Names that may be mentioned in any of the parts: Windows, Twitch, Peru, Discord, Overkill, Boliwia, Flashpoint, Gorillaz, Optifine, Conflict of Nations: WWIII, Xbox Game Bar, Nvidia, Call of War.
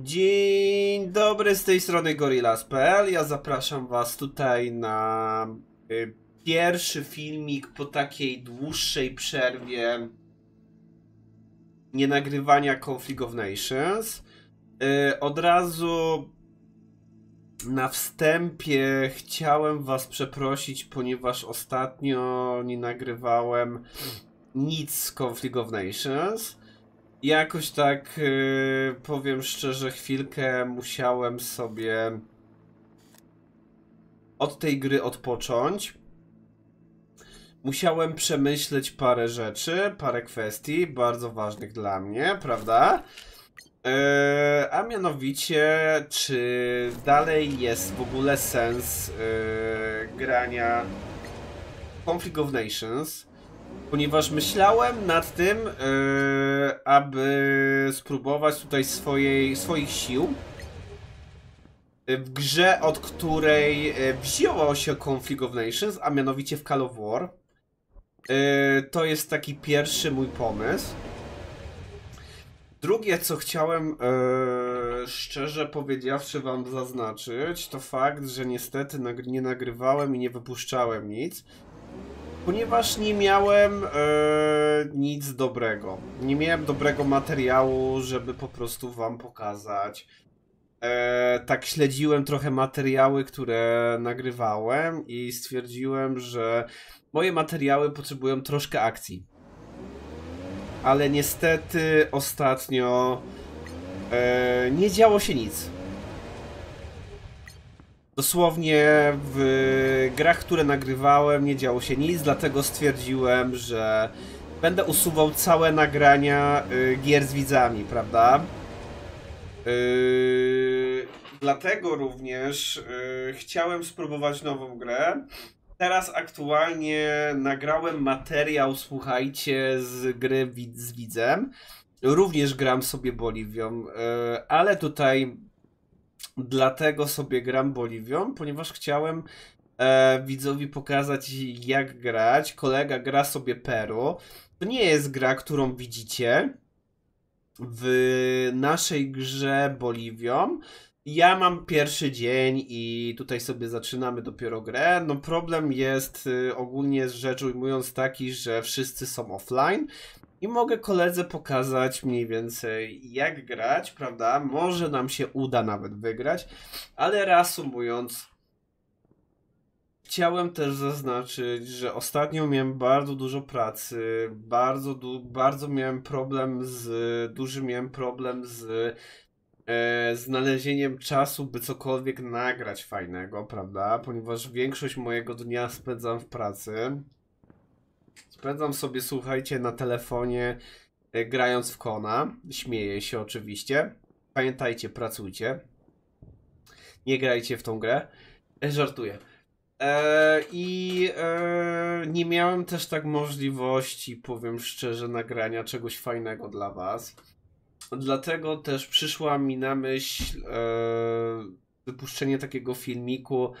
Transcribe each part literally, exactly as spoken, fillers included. Dzień dobry, z tej strony Gorillaz kropka pe el. Ja zapraszam was tutaj na y, pierwszy filmik po takiej dłuższej przerwie nie nagrywania Conflict of Nations. Y, od razu na wstępie chciałem was przeprosić, ponieważ ostatnio nie nagrywałem nic z Conflict of Nations. Jakoś tak, yy, powiem szczerze, chwilkę musiałem sobie od tej gry odpocząć. Musiałem przemyśleć parę rzeczy, parę kwestii bardzo ważnych dla mnie, prawda? Yy, a mianowicie, czy dalej jest w ogóle sens yy, grania Conflict of Nations? Ponieważ myślałem nad tym, yy, aby spróbować tutaj swojej, swoich sił w grze, od której wzięło się Conflict of Nations, a mianowicie w Call of War. Yy, to jest taki pierwszy mój pomysł. Drugie, co chciałem yy, szczerze powiedziawszy wam zaznaczyć, to fakt, że niestety nagry- nie nagrywałem i nie wypuszczałem nic. Ponieważ nie miałem e, nic dobrego. Nie miałem dobrego materiału, żeby po prostu wam pokazać. E, tak śledziłem trochę materiały, które nagrywałem i stwierdziłem, że moje materiały potrzebują troszkę akcji. Ale niestety ostatnio e, nie działo się nic. Dosłownie w grach, które nagrywałem, nie działo się nic, dlatego stwierdziłem, że będę usuwał całe nagrania y, gier z widzami, prawda? Yy, dlatego również y, chciałem spróbować nową grę. Teraz aktualnie nagrałem materiał, słuchajcie, z gry wid z widzem. Również gram sobie Boliwią, y, ale tutaj... Dlatego sobie gram Boliwią, ponieważ chciałem e, widzowi pokazać, jak grać. Kolega gra sobie Peru. To nie jest gra, którą widzicie w naszej grze Boliwią. Ja mam pierwszy dzień i tutaj sobie zaczynamy dopiero grę. No problem jest y, ogólnie rzecz ujmując taki, że wszyscy są offline. I mogę koledze pokazać mniej więcej, jak grać, prawda? Może nam się uda nawet wygrać, ale reasumując, chciałem też zaznaczyć, że ostatnio miałem bardzo dużo pracy, bardzo, du bardzo miałem problem z, duży miałem problem z e, znalezieniem czasu, by cokolwiek nagrać fajnego, prawda? Ponieważ większość mojego dnia spędzam w pracy. Spędzam sobie, słuchajcie, na telefonie, y, grając w Kona. Śmieję się oczywiście. Pamiętajcie, pracujcie. Nie grajcie w tą grę. Żartuję. E, I e, nie miałem też tak możliwości, powiem szczerze, nagrania czegoś fajnego dla was. Dlatego też przyszła mi na myśl e, wypuszczenie takiego filmiku,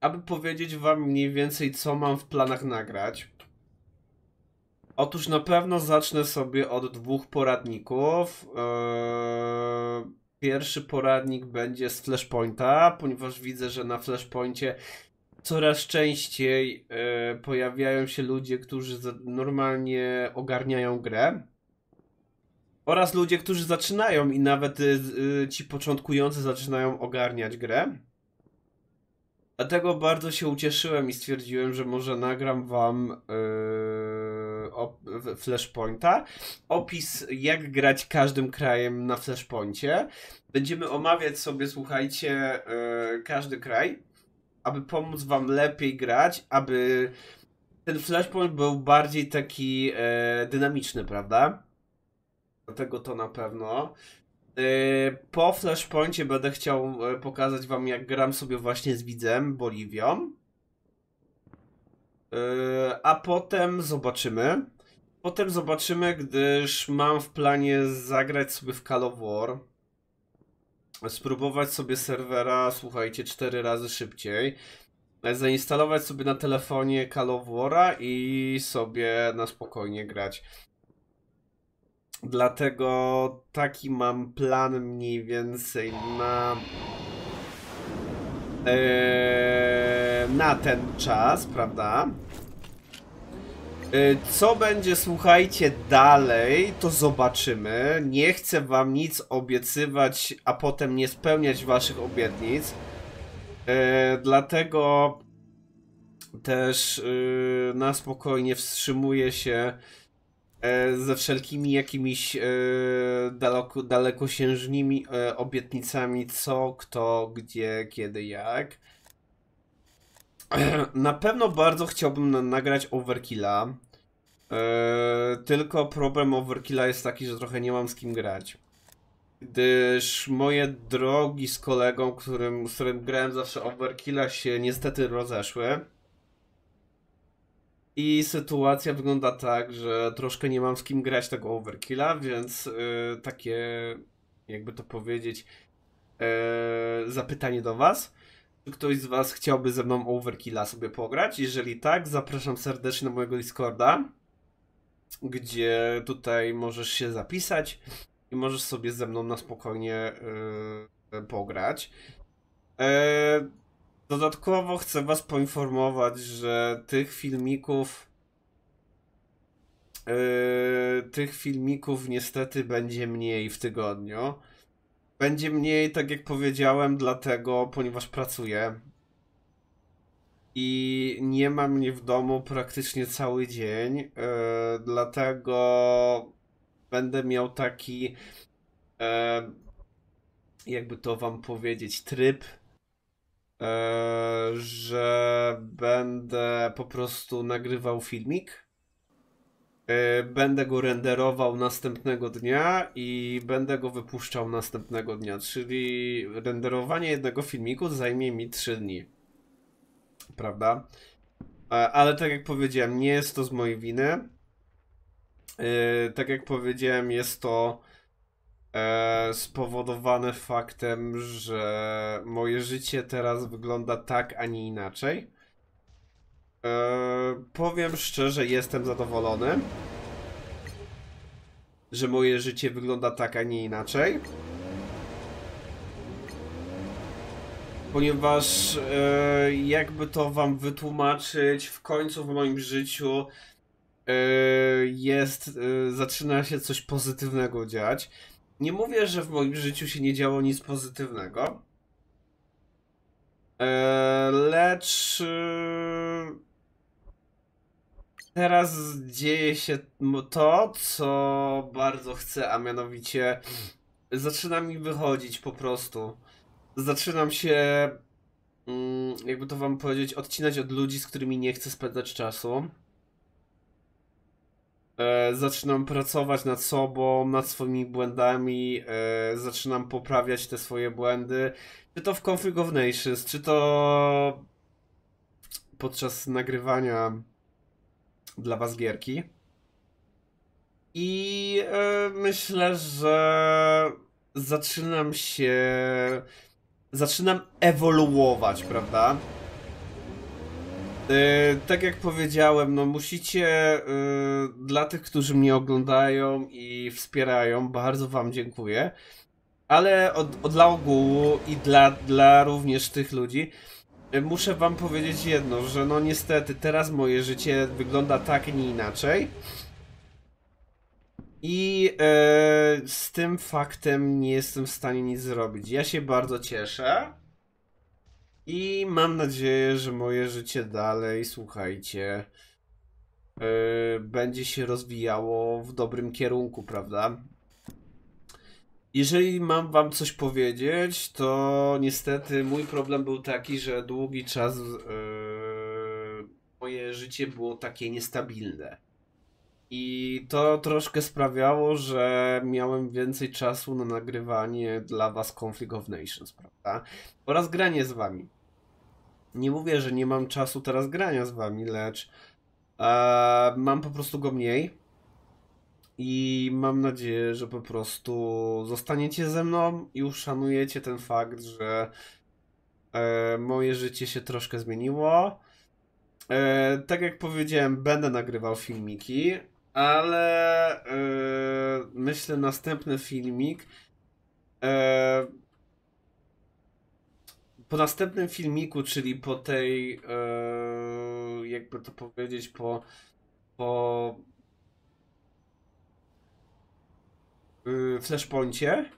aby powiedzieć wam mniej więcej, co mam w planach nagrać. Otóż na pewno zacznę sobie od dwóch poradników. Eee, pierwszy poradnik będzie z Flashpointa, ponieważ widzę, że na Flashpoincie coraz częściej e, pojawiają się ludzie, którzy normalnie ogarniają grę. Oraz ludzie, którzy zaczynają i nawet e, ci początkujący zaczynają ogarniać grę. Dlatego bardzo się ucieszyłem i stwierdziłem, że może nagram wam... E, Flashpointa. Opis, jak grać każdym krajem na Flashpoincie. Będziemy omawiać sobie, słuchajcie, yy, każdy kraj, aby pomóc wam lepiej grać, aby ten Flashpoint był bardziej taki yy, dynamiczny, prawda? Dlatego to na pewno. Yy, po Flashpoincie będę chciał yy, pokazać wam, jak gram sobie właśnie z widzem, Boliwią. A potem zobaczymy. Potem zobaczymy, gdyż mam w planie zagrać sobie w Call of War. Spróbować sobie serwera, słuchajcie, cztery razy szybciej. Zainstalować sobie na telefonie Call of War'a i sobie na spokojnie grać. Dlatego taki mam plan mniej więcej na... Yy, na ten czas, prawda? Yy, co będzie, słuchajcie, dalej, to zobaczymy. Nie chcę wam nic obiecywać, a potem nie spełniać waszych obietnic. Yy, dlatego też yy, na spokojnie wstrzymuję się yy, ze wszelkimi jakimiś yy, daleko, dalekosiężnymi yy, obietnicami, co, kto, gdzie, kiedy, jak. Na pewno bardzo chciałbym nagrać Overkilla, yy, tylko problem Overkilla jest taki, że trochę nie mam z kim grać. Gdyż moje drogi z kolegą, którym, z którym grałem zawsze Overkilla, się niestety rozeszły. I sytuacja wygląda tak, że troszkę nie mam z kim grać tego Overkilla, więc yy, takie, jakby to powiedzieć, yy, zapytanie do was. Czy ktoś z was chciałby ze mną Overkilla sobie pograć? Jeżeli tak, zapraszam serdecznie na mojego Discorda, gdzie tutaj możesz się zapisać i możesz sobie ze mną na spokojnie yy, pograć. Yy, dodatkowo chcę was poinformować, że tych filmików yy, tych filmików niestety będzie mniej w tygodniu. Będzie mniej, tak jak powiedziałem, dlatego, ponieważ pracuję i nie ma mnie w domu praktycznie cały dzień, yy, dlatego będę miał taki, yy, jakby to wam powiedzieć, tryb, yy, że będę po prostu nagrywał filmik. Będę go renderował następnego dnia i będę go wypuszczał następnego dnia, czyli renderowanie jednego filmiku zajmie mi trzy dni, prawda? Ale tak jak powiedziałem, nie jest to z mojej winy. Tak jak powiedziałem, jest to spowodowane faktem, że moje życie teraz wygląda tak, a nie inaczej. Eee, powiem szczerze, jestem zadowolony, że moje życie wygląda tak, a nie inaczej, ponieważ eee, jakby to wam wytłumaczyć, w końcu w moim życiu eee, jest, eee, zaczyna się coś pozytywnego dziać. Nie mówię, że w moim życiu się nie działo nic pozytywnego, eee, lecz eee... teraz dzieje się to, co bardzo chcę, a mianowicie zaczyna mi wychodzić po prostu. Zaczynam się, jakby to wam powiedzieć, odcinać od ludzi, z którymi nie chcę spędzać czasu. Zaczynam pracować nad sobą, nad swoimi błędami, zaczynam poprawiać te swoje błędy. Czy to w Conflict of Nations, czy to podczas nagrywania dla was gierki. I yy, myślę, że zaczynam się... Zaczynam ewoluować, prawda? Yy, tak jak powiedziałem, no musicie... Yy, dla tych, którzy mnie oglądają i wspierają, bardzo wam dziękuję. Ale od, od dla ogółu i dla, dla również tych ludzi, muszę wam powiedzieć jedno, że no niestety teraz moje życie wygląda tak, nie inaczej. I yy, z tym faktem nie jestem w stanie nic zrobić. Ja się bardzo cieszę. I mam nadzieję, że moje życie dalej, słuchajcie, yy, będzie się rozwijało w dobrym kierunku, prawda? Jeżeli mam wam coś powiedzieć, to niestety mój problem był taki, że długi czas yy, moje życie było takie niestabilne. I to troszkę sprawiało, że miałem więcej czasu na nagrywanie dla was Conflict of Nations, prawda? Oraz granie z wami. Nie mówię, że nie mam czasu teraz grania z wami, lecz yy, mam po prostu go mniej. I mam nadzieję, że po prostu zostaniecie ze mną i uszanujecie ten fakt, że e, moje życie się troszkę zmieniło. E, tak jak powiedziałem, będę nagrywał filmiki. ale yy, myślę następny filmik. Yy, po następnym filmiku, czyli po tej, yy, jakby to powiedzieć, po, po yy, Flashpoincie,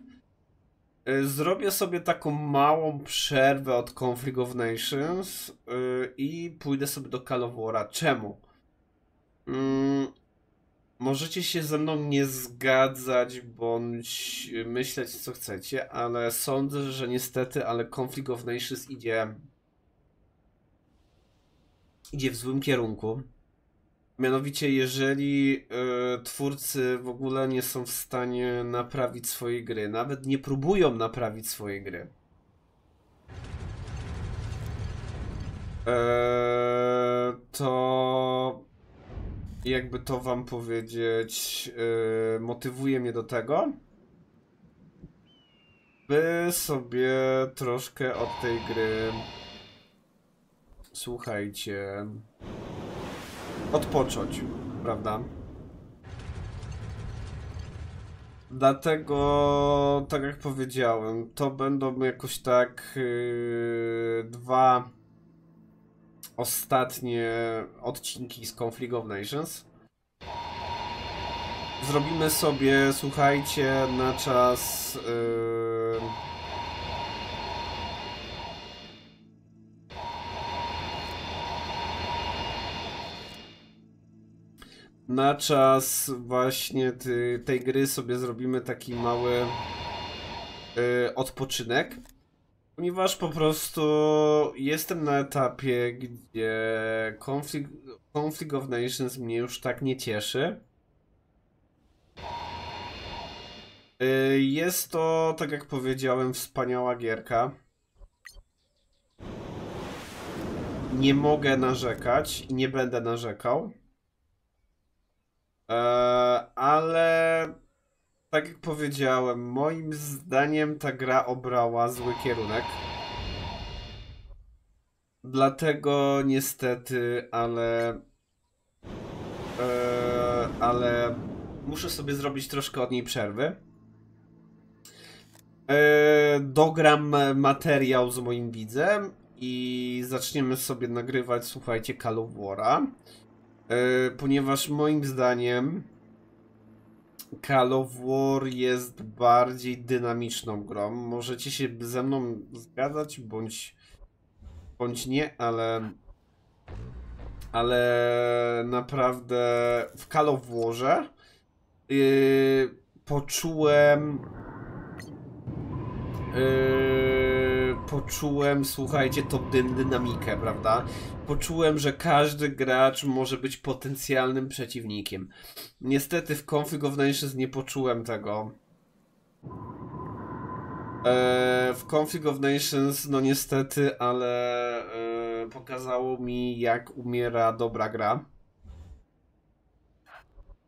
zrobię sobie taką małą przerwę od Conflict of Nations yy, i pójdę sobie do Call of War'a. Czemu? Yy, możecie się ze mną nie zgadzać bądź myśleć co chcecie, ale sądzę, że niestety, ale Conflict of Nations idzie, idzie w złym kierunku. Mianowicie, jeżeli yy, twórcy w ogóle nie są w stanie naprawić swojej gry, nawet nie próbują naprawić swojej gry, yy, to jakby to wam powiedzieć, yy, motywuje mnie do tego, by sobie troszkę od tej gry, słuchajcie, odpocząć, prawda? Dlatego, tak jak powiedziałem, to będą jakoś tak yy, dwa ostatnie odcinki z Conflict of Nations. Zrobimy sobie, słuchajcie, na czas yy, na czas właśnie ty, tej gry sobie zrobimy taki mały y, odpoczynek, ponieważ po prostu jestem na etapie, gdzie Conflict, Conflict of Nations mnie już tak nie cieszy. Y, jest to, tak jak powiedziałem, wspaniała gierka. Nie mogę narzekać i nie będę narzekał. Ale tak jak powiedziałem, moim zdaniem ta gra obrała zły kierunek. Dlatego niestety, ale ale muszę sobie zrobić troszkę od niej przerwy. Dogram materiał z moim widzem i zaczniemy sobie nagrywać, słuchajcie, Call of War'a. Ponieważ moim zdaniem Call of War jest bardziej dynamiczną grą. Możecie się ze mną zgadzać bądź, bądź nie, ale ale naprawdę w Call of Warze yy, poczułem yy, poczułem, słuchajcie, tą dynamikę, prawda? Poczułem, że każdy gracz może być potencjalnym przeciwnikiem. Niestety w Conflict of Nations nie poczułem tego. Eee, w Conflict of Nations, no niestety, ale e, pokazało mi, jak umiera dobra gra.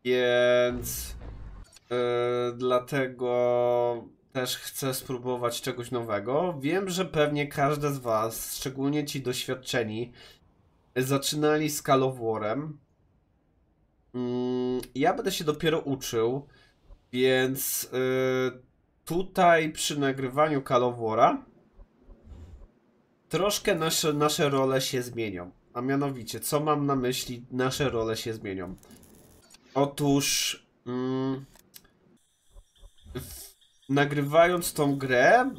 Więc e, dlatego też chcę spróbować czegoś nowego. Wiem, że pewnie każdy z was, szczególnie ci doświadczeni, zaczynali z Call of War'em. Ja będę się dopiero uczył, więc tutaj przy nagrywaniu Call of War'a troszkę nasze, nasze role się zmienią. A mianowicie, co mam na myśli, nasze role się zmienią? Otóż mm, nagrywając tą grę,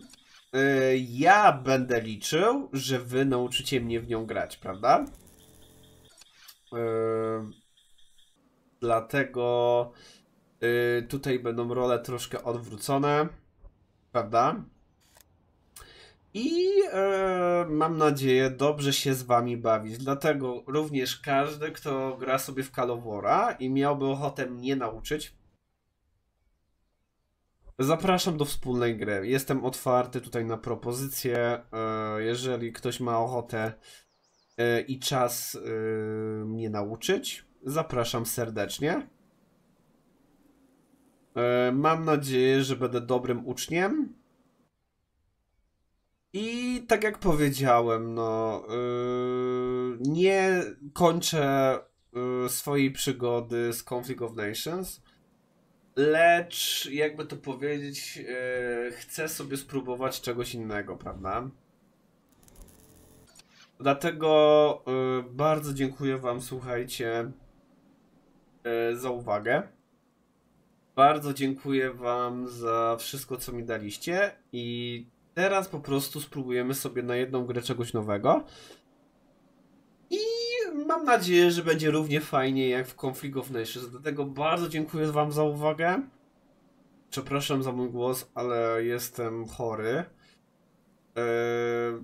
ja będę liczył, że wy nauczycie mnie w nią grać, prawda? Yy, dlatego yy, tutaj będą role troszkę odwrócone, prawda? I yy, mam nadzieję dobrze się z wami bawić, dlatego również każdy, kto gra sobie w Call of War'a i miałby ochotę mnie nauczyć, zapraszam do wspólnej gry. Jestem otwarty tutaj na propozycje. Jeżeli ktoś ma ochotę i czas mnie nauczyć, zapraszam serdecznie. Mam nadzieję, że będę dobrym uczniem. I tak jak powiedziałem, no nie kończę swojej przygody z Conflict of Nations, lecz jakby to powiedzieć, chcę sobie spróbować czegoś innego, prawda? Dlatego bardzo dziękuję wam, słuchajcie, za uwagę. Bardzo dziękuję wam za wszystko, co mi daliście i teraz po prostu spróbujemy sobie na jedną grę czegoś nowego. I mam nadzieję, że będzie równie fajnie jak w Conflict of Nations. Dlatego bardzo dziękuję wam za uwagę. Przepraszam za mój głos, ale jestem chory. Yy,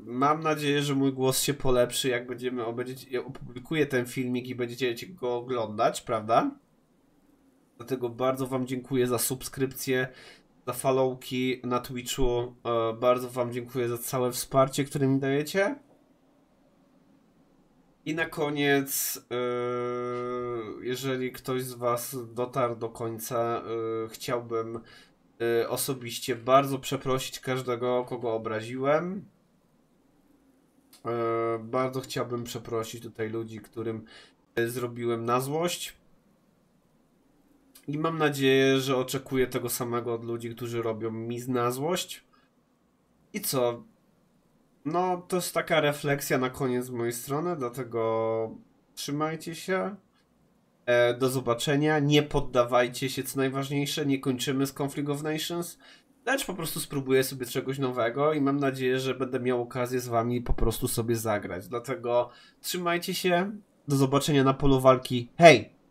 mam nadzieję, że mój głos się polepszy, jak będziemy obejrzeć, ja opublikuję ten filmik i będziecie go oglądać, prawda? Dlatego bardzo wam dziękuję za subskrypcję, za followki na Twitchu. Yy, bardzo wam dziękuję za całe wsparcie, które mi dajecie. I na koniec, yy, jeżeli ktoś z was dotarł do końca, yy, chciałbym yy, osobiście bardzo przeprosić każdego, kogo obraziłem. Yy, bardzo chciałbym przeprosić tutaj ludzi, którym yy, zrobiłem na złość. I mam nadzieję, że oczekuję tego samego od ludzi, którzy robią mi na złość. I co? No, to jest taka refleksja na koniec z mojej strony, dlatego trzymajcie się, e, do zobaczenia, nie poddawajcie się, co najważniejsze, nie kończymy z Conflict of Nations, lecz po prostu spróbuję sobie czegoś nowego i mam nadzieję, że będę miał okazję z wami po prostu sobie zagrać, dlatego trzymajcie się, do zobaczenia na polu walki, hej!